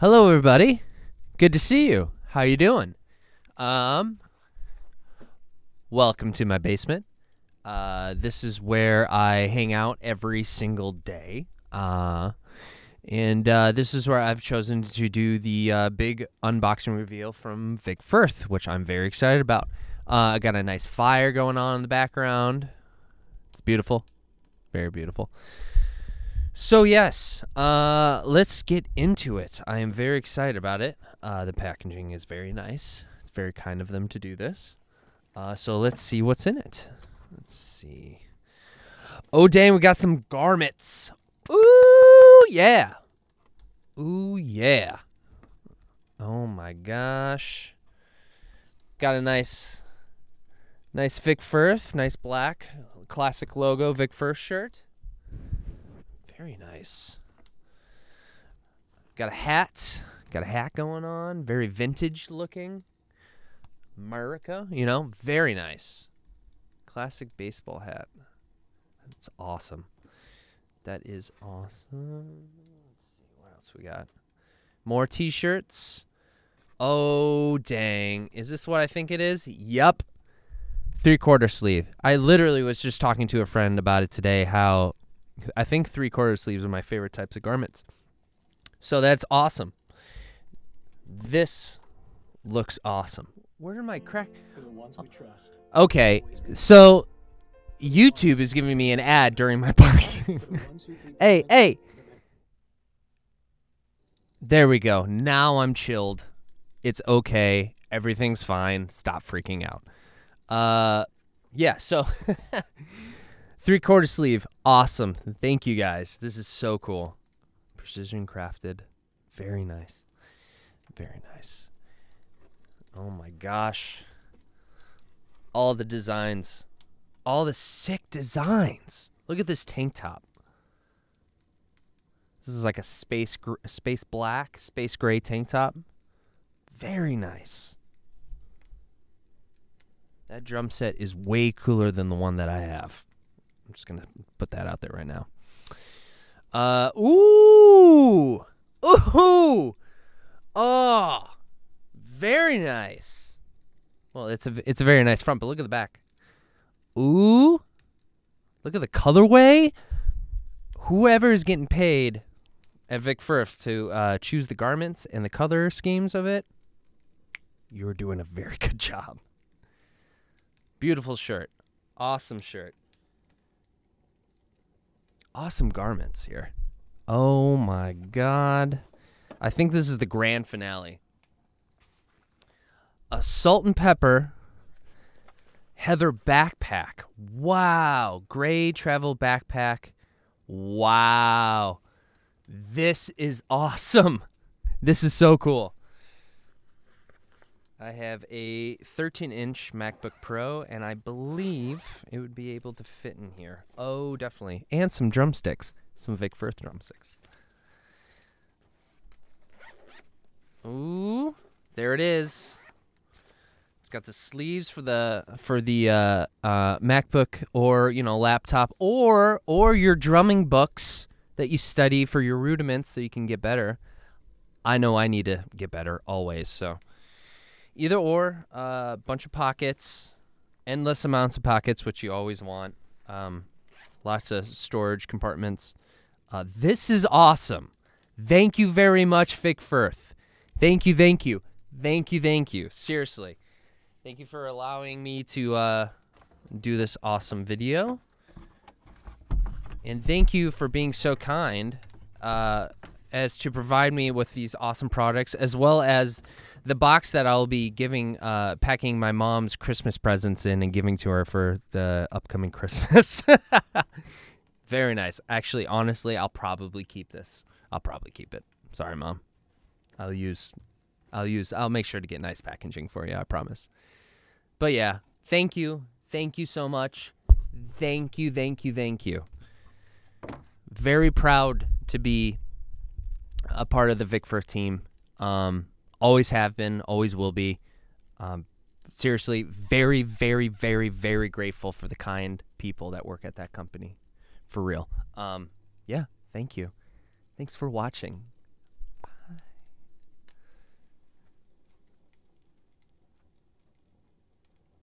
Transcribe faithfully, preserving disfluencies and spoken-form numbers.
Hello everybody, good to see you. How you doing? Um, welcome to my basement. Uh, this is where I hang out every single day. Uh, and uh, this is where I've chosen to do the uh, big unboxing reveal from Vic Firth, which I'm very excited about. Uh, I got a nice fire going on in the background. It's beautiful, very beautiful. So yes, uh, let's get into it. I am very excited about it. Uh, the packaging is very nice. It's very kind of them to do this. Uh, so let's see what's in it. Let's see. Oh, dang, we got some garments. Ooh, yeah. Ooh, yeah. Oh, my gosh. Got a nice, nice Vic Firth, nice black, classic logo Vic Firth shirt. Very nice. Got a hat. Got a hat going on. Very vintage looking. America, you know, very nice. Classic baseball hat. That's awesome. That is awesome. Let's see what else we got. More t-shirts. Oh, dang. Is this what I think it is? Yup. Three-quarter sleeve. I literally was just talking to a friend about it today, how I think three-quarter sleeves are my favorite types of garments. So that's awesome. This looks awesome. Where are my crack? For the ones we trust. Okay, so YouTube is giving me an ad during my boxing. Hey, hey. There we go. Now I'm chilled. It's okay. Everything's fine. Stop freaking out. Uh, yeah, so... Three-quarter sleeve, awesome. Thank you guys. This is so cool. Precision crafted. Very nice. Very nice. Oh my gosh. All the designs. All the sick designs. Look at this tank top. This is like a space gr space black, space gray tank top. Very nice. That drum set is way cooler than the one that I have. I'm just going to put that out there right now. Uh, ooh! Ooh! Oh! Very nice. Well, it's a, it's a very nice front, but look at the back. Ooh! Look at the colorway. Whoever is getting paid at Vic Firth to uh, choose the garments and the color schemes of it, you're doing a very good job. Beautiful shirt. Awesome shirt. Awesome garments here. Oh my god. I think this is the grand finale. A salt and pepper heather backpack. Wow. Gray travel backpack. Wow. This is awesome. This is so cool. I have a thirteen inch MacBook Pro, and I believe it would be able to fit in here. Oh, definitely. And some drumsticks. Some Vic Firth drumsticks. Ooh, there it is. It's got the sleeves for the for the uh, uh, MacBook or, you know, laptop or or your drumming books that you study for your rudiments so you can get better. I know I need to get better always, so... Either or, a uh, bunch of pockets, endless amounts of pockets, which you always want. Um, lots of storage compartments. Uh, this is awesome. Thank you very much, Vic Firth. Thank you, thank you, thank you, thank you. Seriously, thank you for allowing me to uh, do this awesome video, and thank you for being so kind uh, as to provide me with these awesome products, as well as the box that I'll be giving, uh, packing my mom's Christmas presents in and giving to her for the upcoming Christmas. Very nice. Actually, honestly, I'll probably keep this. I'll probably keep it. Sorry, Mom. I'll use, I'll use, I'll make sure to get nice packaging for you. I promise. But yeah, thank you. Thank you so much. Thank you. Thank you. Thank you. Very proud to be a part of the Vic Firth team. Um, Always have been, always will be. Um, seriously, very, very, very, very grateful for the kind people that work at that company. For real. Um, yeah, thank you. Thanks for watching.